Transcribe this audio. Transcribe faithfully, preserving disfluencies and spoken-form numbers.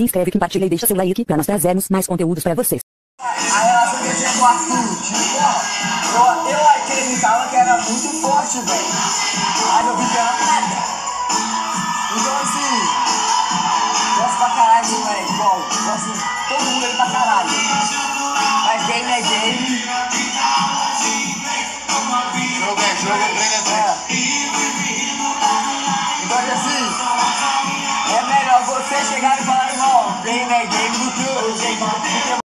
Se inscreve, compartilha e deixa seu like para nós trazermos mais conteúdos para vocês. A relação que eu tinha com o Arthur, tipo, eu, eu acreditava que era muito forte, velho. Aí eu vi que era nada. Então, assim, gosto pra caralho, velho. Igual, gosto todo mundo aí pra caralho. Mas game é game. Jogo é jogo, treino é treino. Então, assim, é melhor vocês chegarem e falarem, irmão, game é game do que eu.